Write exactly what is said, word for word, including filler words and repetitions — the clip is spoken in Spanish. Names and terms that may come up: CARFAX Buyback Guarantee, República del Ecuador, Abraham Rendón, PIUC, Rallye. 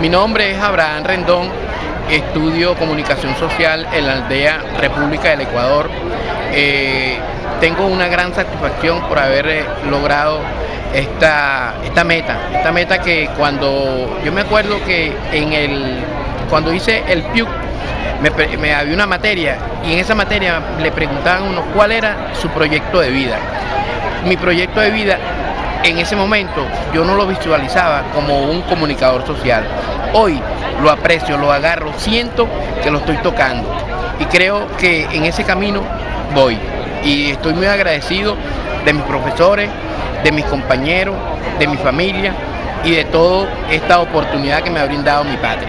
Mi nombre es Abraham Rendón, estudio Comunicación Social en la aldea República del Ecuador. Eh, tengo una gran satisfacción por haber logrado esta, esta meta, esta meta que cuando, yo me acuerdo que en el, cuando hice el P I U C, Me, me había una materia y en esa materia le preguntaban a uno cuál era su proyecto de vida. Mi proyecto de vida en ese momento yo no lo visualizaba como un comunicador social. Hoy lo aprecio, lo agarro, siento que lo estoy tocando y creo que en ese camino voy. Y estoy muy agradecido de mis profesores, de mis compañeros, de mi familia y de toda esta oportunidad que me ha brindado mi padre.